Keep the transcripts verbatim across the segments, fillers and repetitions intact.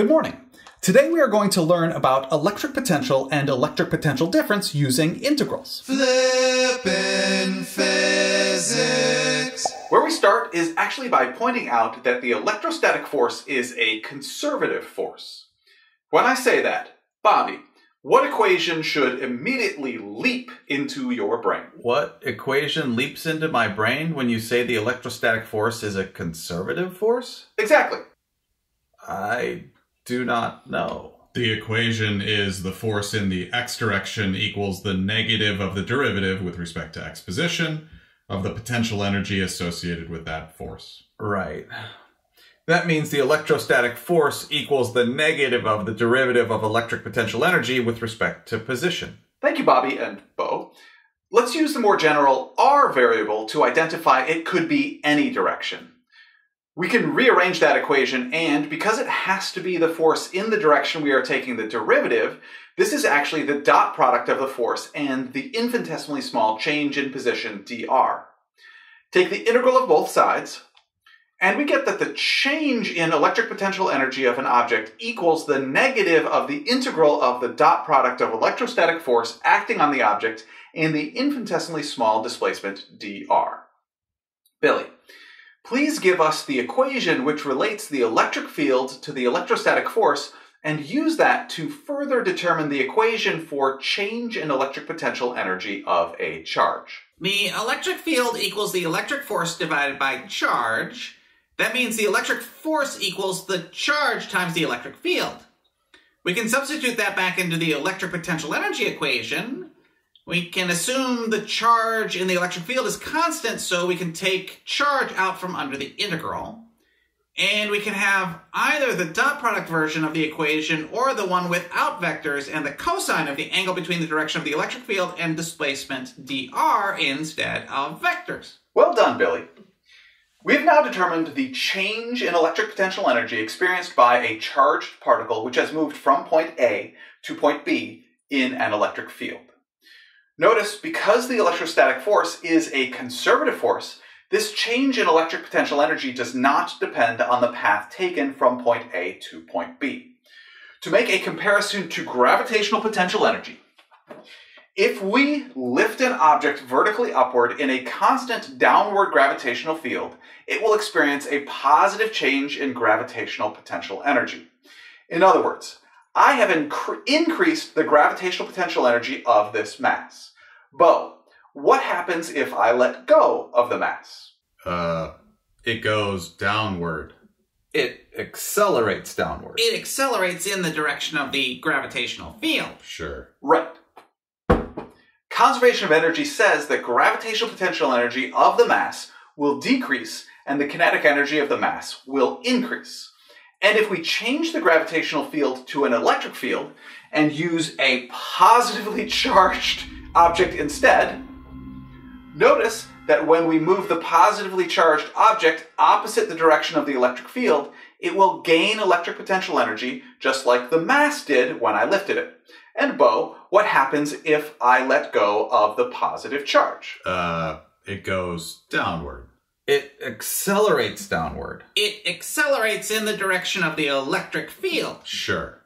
Good morning. Today we are going to learn about electric potential and electric potential difference using integrals. Flipping Physics! Where we start is actually by pointing out that the electrostatic force is a conservative force. When I say that, Bobby, what equation should immediately leap into your brain? What equation leaps into my brain when you say the electrostatic force is a conservative force? Exactly. I do not know. The equation is the force in the x direction equals the negative of the derivative with respect to x position of the potential energy associated with that force. Right. That means the electrostatic force equals the negative of the derivative of electric potential energy with respect to position. Thank you, Bobby and Bo. Let's use the more general R variable to identify it could be any direction. We can rearrange that equation, and because it has to be the force in the direction we are taking the derivative, this is actually the dot product of the force and the infinitesimally small change in position dr. Take the integral of both sides, and we get that the change in electric potential energy of an object equals the negative of the integral of the dot product of electrostatic force acting on the object and the infinitesimally small displacement dr. Billy, please give us the equation which relates the electric field to the electrostatic force and use that to further determine the equation for change in electric potential energy of a charge. The electric field equals the electric force divided by charge. That means the electric force equals the charge times the electric field. We can substitute that back into the electric potential energy equation. We can assume the charge in the electric field is constant, so we can take charge out from under the integral. And we can have either the dot product version of the equation or the one without vectors and the cosine of the angle between the direction of the electric field and displacement dr instead of vectors. Well done, Billy. We've now determined the change in electric potential energy experienced by a charged particle which has moved from point A to point B in an electric field. Notice, because the electrostatic force is a conservative force, this change in electric potential energy does not depend on the path taken from point A to point B. To make a comparison to gravitational potential energy, if we lift an object vertically upward in a constant downward gravitational field, it will experience a positive change in gravitational potential energy. In other words, I have incre- increased the gravitational potential energy of this mass. Bo, what happens if I let go of the mass? Uh, it goes downward. It accelerates downward. It accelerates in the direction of the gravitational field. Sure. Right. Conservation of energy says that gravitational potential energy of the mass will decrease and the kinetic energy of the mass will increase. And if we change the gravitational field to an electric field and use a positively charged object instead, notice that when we move the positively charged object opposite the direction of the electric field, it will gain electric potential energy just like the mass did when I lifted it. And Bo, what happens if I let go of the positive charge? Uh, it goes downward. It accelerates downward. It accelerates in the direction of the electric field. Sure.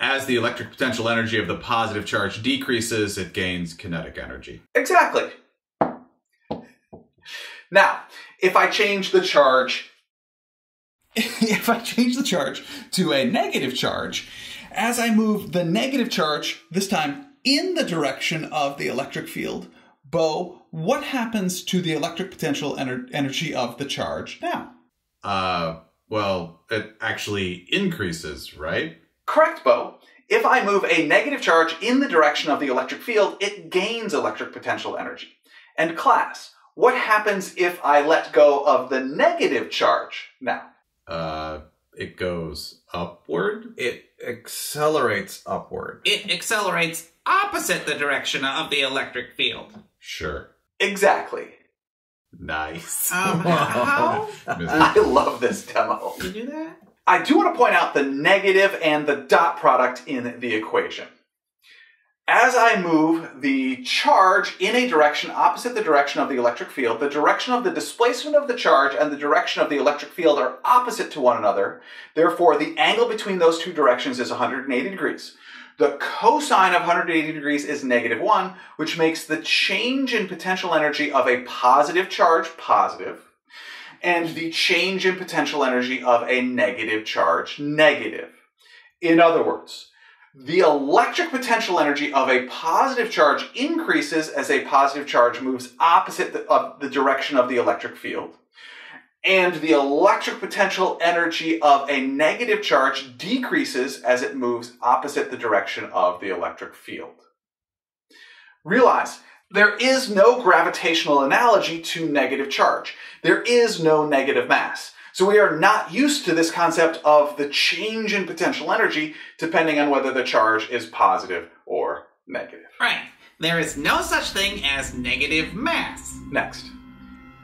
As the electric potential energy of the positive charge decreases, it gains kinetic energy. Exactly. Now, if I change the charge... if I change the charge to a negative charge, as I move the negative charge, this time in the direction of the electric field, Bo, what happens to the electric potential ener- energy of the charge now? Uh, well, it actually increases, right? Correct, Bo. If I move a negative charge in the direction of the electric field, it gains electric potential energy. And class, what happens if I let go of the negative charge now? Uh, it goes upward? It accelerates upward. It accelerates opposite the direction of the electric field. Sure. Exactly. Nice. Um, how? I love this demo. Did you do that? I do want to point out the negative and the dot product in the equation. As I move the charge in a direction opposite the direction of the electric field, the direction of the displacement of the charge and the direction of the electric field are opposite to one another. Therefore, the angle between those two directions is one hundred eighty degrees. The cosine of one hundred eighty degrees is negative one, which makes the change in potential energy of a positive charge positive, and the change in potential energy of a negative charge negative. In other words, the electric potential energy of a positive charge increases as a positive charge moves opposite the, uh, the direction of the electric field. And the electric potential energy of a negative charge decreases as it moves opposite the direction of the electric field. Realize, there is no gravitational analogy to negative charge. There is no negative mass. So we are not used to this concept of the change in potential energy depending on whether the charge is positive or negative. Right. There is no such thing as negative mass. Next,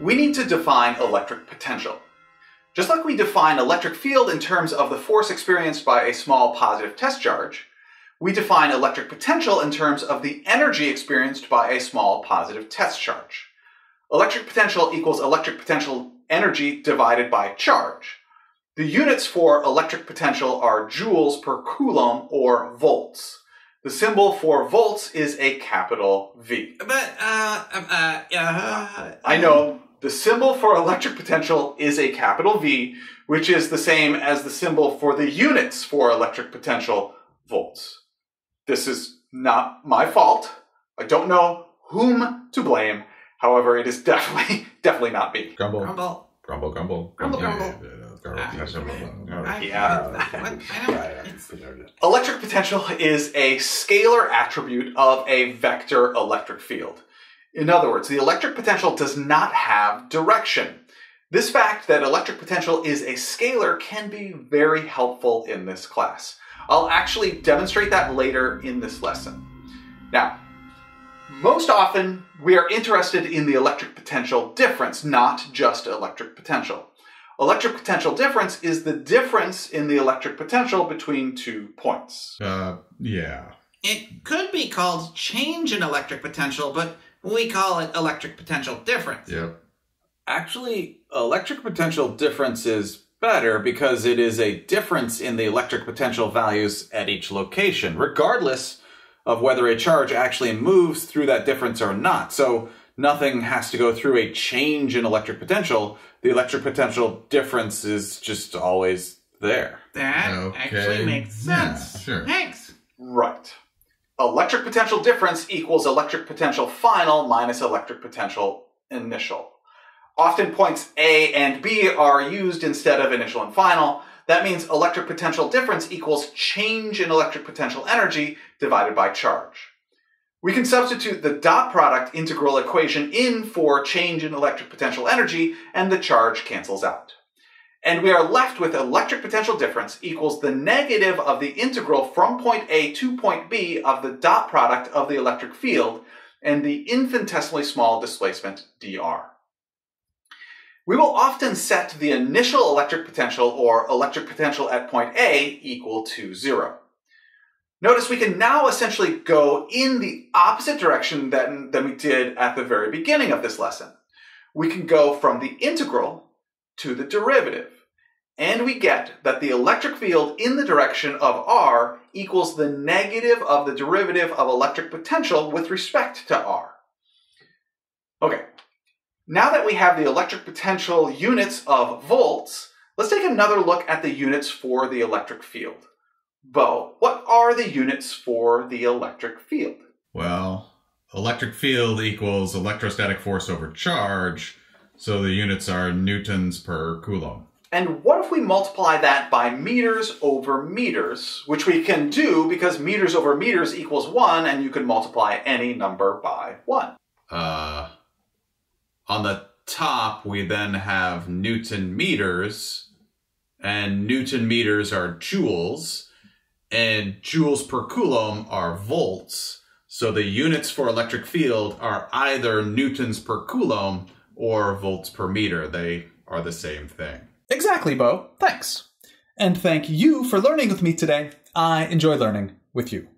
we need to define electric potential. Just like we define electric field in terms of the force experienced by a small positive test charge, we define electric potential in terms of the energy experienced by a small positive test charge. Electric potential equals electric potential energy divided by charge. The units for electric potential are joules per coulomb, or volts. The symbol for volts is a capital V. But, uh, uh, uh, uh I know, the symbol for electric potential is a capital V, which is the same as the symbol for the units for electric potential, volts. This is not my fault. I don't know whom to blame. However, it is definitely, definitely not me. Grumble. Grumble. Grumble, grumble. Grumble, grumble. Electric potential is a scalar attribute of a vector electric field. In other words, the electric potential does not have direction. This fact that electric potential is a scalar can be very helpful in this class. I'll actually demonstrate that later in this lesson. Now, most often, we are interested in the electric potential difference, not just electric potential. Electric potential difference is the difference in the electric potential between two points. Uh, yeah. It could be called change in electric potential, but we call it electric potential difference. Yep. Actually, electric potential difference is better because it is a difference in the electric potential values at each location, regardless of whether a charge actually moves through that difference or not. So nothing has to go through a change in electric potential. The electric potential difference is just always there. That okay. actually makes sense. Yeah, sure. Thanks. Right. Electric potential difference equals electric potential final minus electric potential initial. Often points A and B are used instead of initial and final. That means electric potential difference equals change in electric potential energy divided by charge. We can substitute the dot product integral equation in for change in electric potential energy, and the charge cancels out. And we are left with electric potential difference equals the negative of the integral from point A to point B of the dot product of the electric field and the infinitesimally small displacement dr. We will often set the initial electric potential, or electric potential at point A, equal to zero. Notice we can now essentially go in the opposite direction than, than we did at the very beginning of this lesson. We can go from the integral to the derivative, and we get that the electric field in the direction of R equals the negative of the derivative of electric potential with respect to R. Okay. Now that we have the electric potential units of volts, let's take another look at the units for the electric field. Bo, what are the units for the electric field? Well, electric field equals electrostatic force over charge, so the units are newtons per coulomb. And what if we multiply that by meters over meters, which we can do because meters over meters equals one, and you can multiply any number by one. Uh... On the top, we then have Newton meters, and Newton meters are joules, and joules per coulomb are volts. So the units for electric field are either newtons per coulomb or volts per meter. They are the same thing. Exactly, Bo. Thanks. And thank you for learning with me today. I enjoy learning with you.